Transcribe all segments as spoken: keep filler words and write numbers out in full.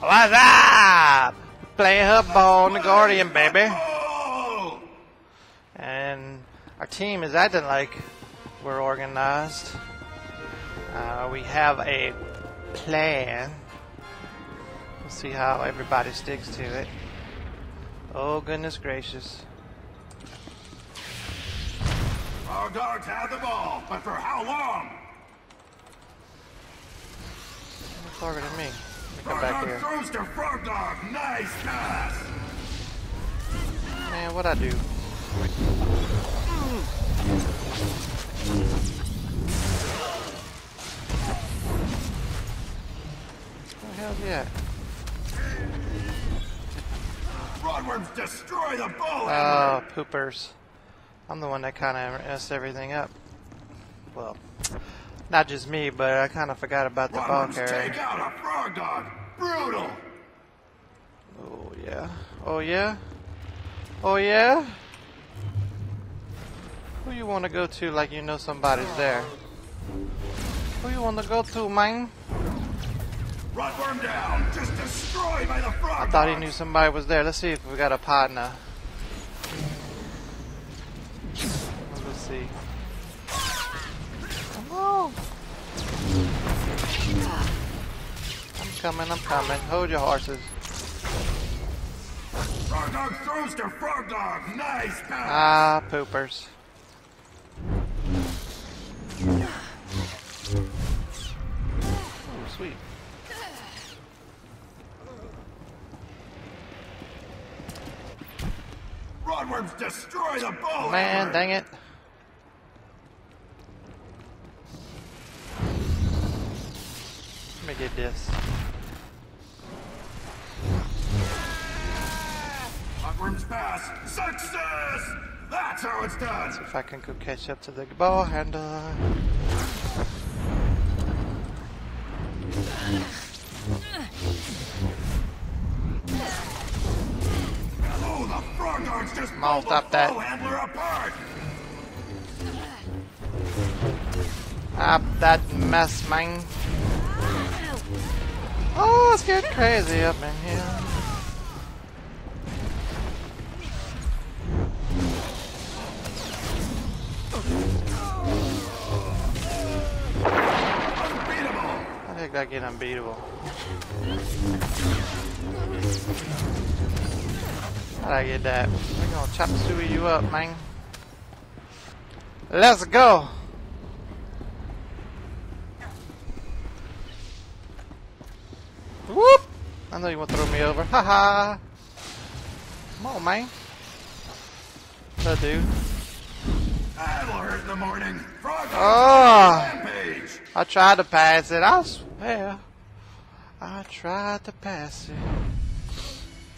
What's up? Play Huttball on the Guardian, baby. And our team is acting like we're organized. Uh, we have a plan. We'll see how everybody sticks to it. Oh, goodness gracious. Our guards have the ball, but for how long? What's targeting me? Come back here. Throws to Frogdog. Nice pass. Man, what'd I do? Where the hell's he at? Brodworms destroy the ball! Oh, poopers. I'm the one that kind of messed everything up. Well, not just me, but I kind of forgot about the ball carrier. Take out a Frogdog! Brutal! Oh, yeah. Oh, yeah? Oh, yeah? Who you want to go to like you know somebody's there? Who you want to go to, man? Rotworm down! Just destroyed by the Frog! I thought he knew somebody was there. Let's see if we got a partner. Let's see. Oh. I'm coming, I'm coming. Hold your horses. Frogdog throws to Frogdog. Nice pass. Ah, poopers. Oh, sweet. Brodworms destroy the ball. Man, dang it. Let me get this. Bloodworm's pass. Success! That's how it's done! Let's see if I can go catch up to the ball handler. Oh, the Frogdogs just pulled the ball handler apart! Up that mess, man. Oh, it's getting crazy up in here. I think I get unbeatable. How'd I get that? We're gonna chop suey you up, man. Let's go! Whoop! I know you won't throw me over. Ha ha! Come on, man. That dude. That'll hurt in the morning. Frog oh! Rampage. I tried to pass it. I swear. I tried to pass it.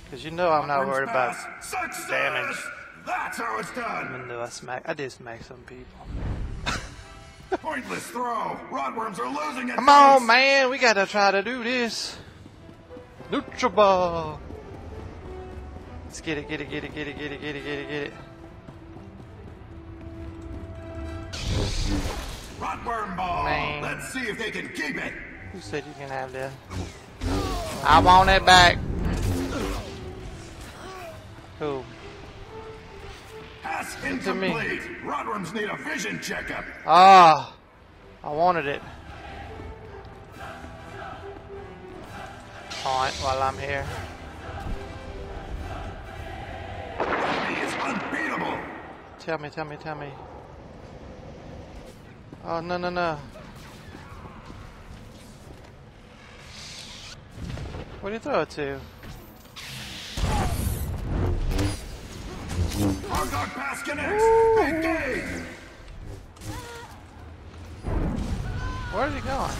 Because you know I'm not worried about Success. damage. That's how it's done. Even though I smack, I did smack some people. Pointless throw. Rodworms are losing it. Come on, man. We gotta try to do this. Nutriball! Let's get it, get it, get it, get it, get it, get it, get it, get it. Rotworm ball! Man. Let's see if they can keep it! Who said you can have that? I want it back! Who? Pass incomplete! Rotworms need a vision checkup! Ah! I wanted it. Alright, while I'm here. He is unbeatable. Tell me, tell me, tell me. Oh, no, no, no. What do you throw it to? Frogdog pass connects. Big game. Where is he going?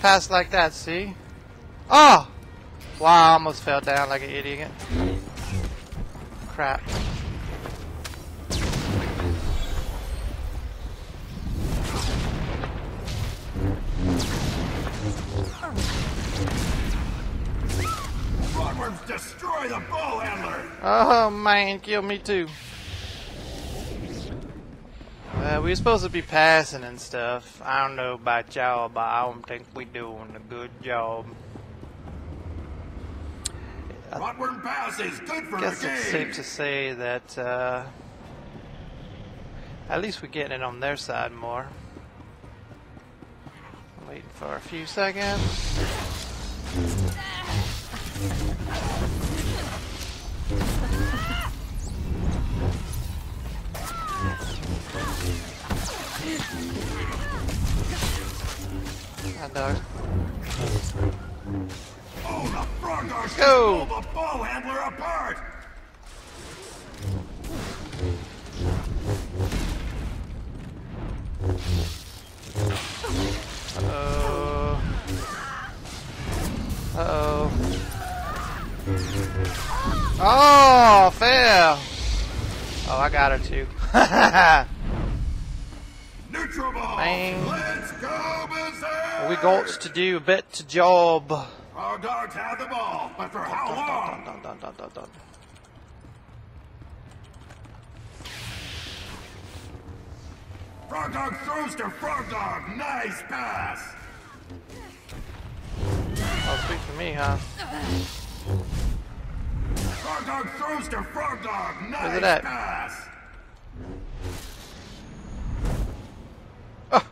Pass like that, see? Oh! Wow, I almost fell down like an idiot. Crap. Bloodworms destroy the ball handler! Oh man, kill me too. we were supposed to be passing and stuff. I don't know about y'all, but I don't think we doing a good job. Rotworm pass is good for guess it's safe to say that uh, at least we're getting it on their side more. Wait for a few seconds. Hi, dog. Oh, the Frogdog pulled the ball handler apart. Uh-oh. Uh-oh. Oh, fail. Oh, I got her too. Neutral ball. Man. Let's go, Berserk. We got to do a bit to job. Our dogs have the ball, but for dun, how dun, long? Dun, dun, dun, dun, dun, dun. Frogdog throws to Frogdog. Nice pass. Oh, sweet for me, huh? Frogdog throws to Frogdog. Nice pass. Oh.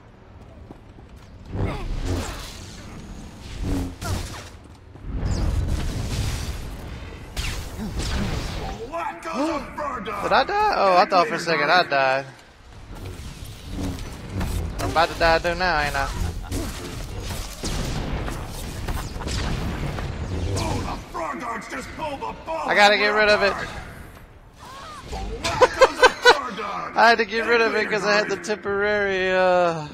What goes on Frogdog? Did I die? Oh, I thought for a second I died. I'm about to die though now, ain't I? Oh, the Frogdogs just pulled the ball. I gotta get rid of it. I had to get rid of it because I had the temporary uh,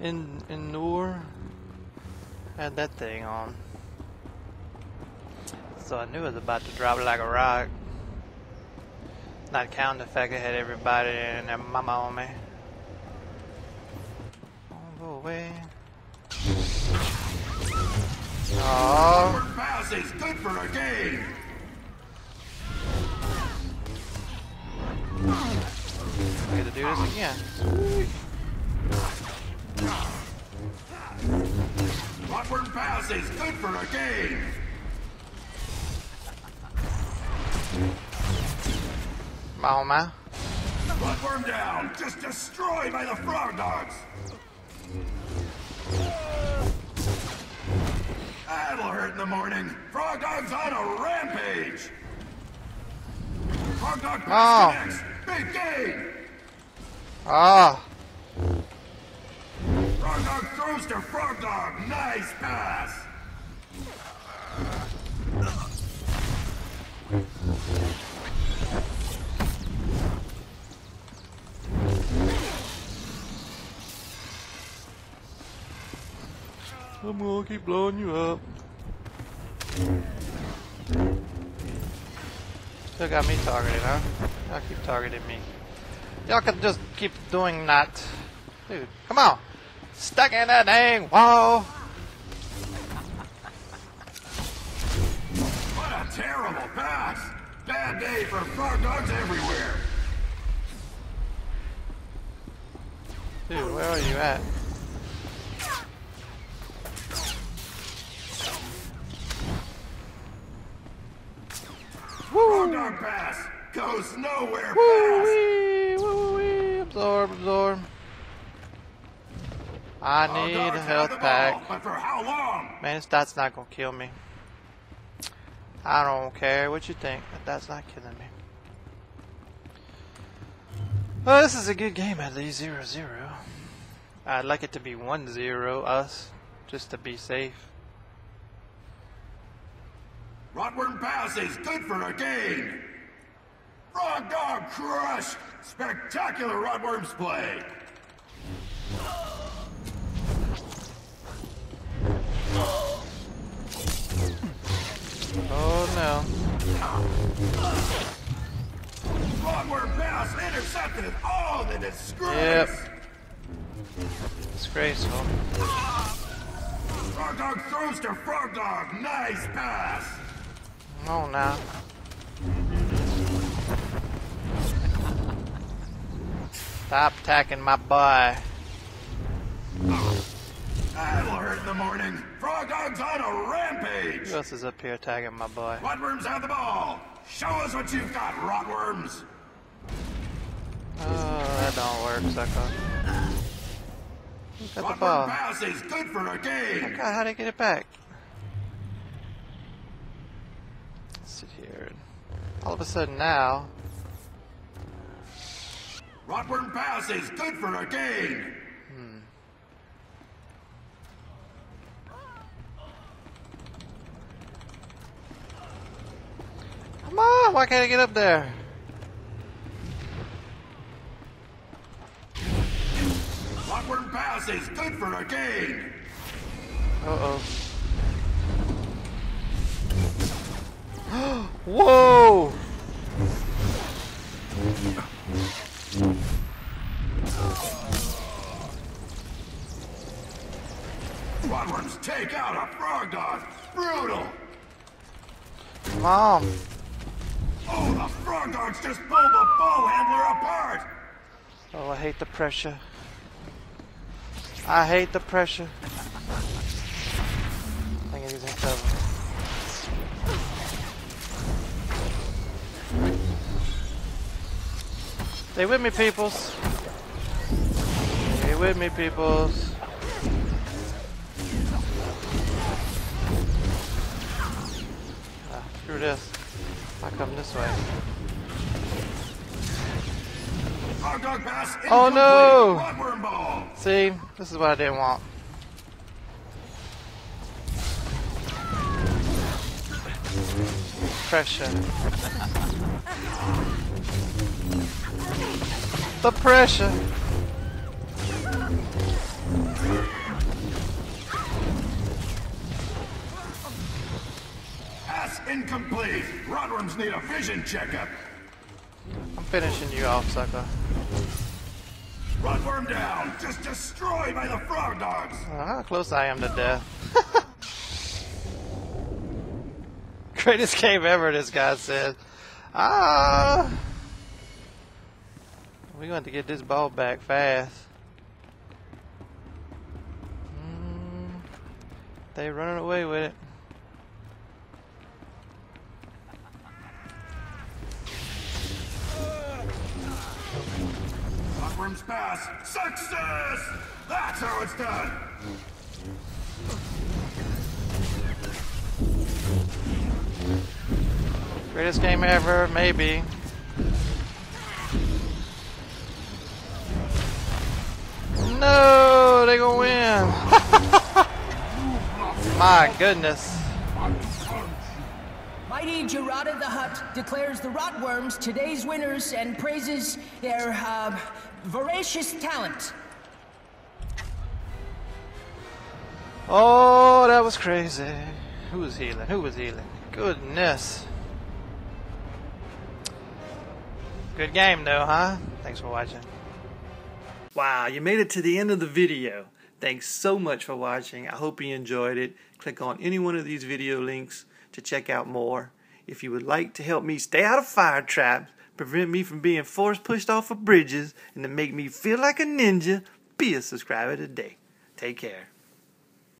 in indoor. I had that thing on, so I knew it was about to drop like a rock. Not counting the fact I had everybody and their mama on me. Away. Oh, pass is good for a game. I get to do this again. Bloodworm pass is good for a game. Mama. Bloodworm down, just destroyed by the Frogdogs. That'll hurt in the morning. Frogdog's on a rampage. Frogdog pass connects. Big game. Ah. Frogdog throws to Frogdog. Nice pass. I'm gonna keep blowing you up. Still got me targeted, huh? Y'all keep targeting me. Y'all can just keep doing that. Dude, come on! Stuck in that dang wall! What a terrible pass! Bad day for Frogdogs everywhere! Dude, where are you at? Frogdog pass goes nowhere. Woo-wee, woo-wee. Absorb, absorb. I need Frogdog a health pack. Ball, but for how long? Man, this dot's not gonna kill me. I don't care what you think. That dot's not killing me. Well, this is a good game at least. Zero zero. I'd like it to be one zero us, just to be safe. Rotworm pass is good for a game. Frogdog crush! Spectacular Rotworm's play. Oh no! Rotworm pass intercepted. All the disgrace. Yep. Disgraceful. Frogdog throws to Frogdog. Nice pass. Oh, no. Stop attacking my boy. I'll hurt the morning. Frogdog's on a rampage. Who else is up here attacking my boy? Bloodworm's on the ball. Show us what you've got, Rotworms. Oh, that don't work, sucker. Got the ball. Pass is good for a game. Oh God, how'd I get it back? Let's sit here. All of a sudden now. Rotworm pass is good for a game. Hmm. Come on! Why can't I get up there? Bloodworm pass is good for a gain. Uh oh. Whoa! Bloodworms take out a Frogdog. Brutal. Mom. Oh, the Frogdogs just pulled the ball handler apart. Oh, I hate the pressure. I hate the pressure. I think he's in cover. Stay with me, peoples. Stay with me, peoples. Ah, screw this. I come this way. Oh no! See, this is what I didn't want. Pressure. The pressure. Pass incomplete. Rodworms need a vision checkup. I'm finishing you off, sucker. Bloodworm down! Just destroyed by the Frogdogs! Oh, how close I am to death. Greatest game ever, this guy says. Ah! We're going to get this ball back fast. Mm, they running away with it. Bloodworm's pass. Success! That's how it's done! Greatest game ever, maybe. No! They gonna win! My goodness. Mighty Jurada the Hutt declares the Rotworms today's winners and praises their uh, voracious talent. Oh, that was crazy. Who was healing? Who was healing? Goodness. Good game though, huh? Thanks for watching. Wow, you made it to the end of the video. Thanks so much for watching. I hope you enjoyed it. Click on any one of these video links to check out more. If you would like to help me stay out of fire traps, prevent me from being force pushed off of bridges, and to make me feel like a ninja, be a subscriber today. Take care.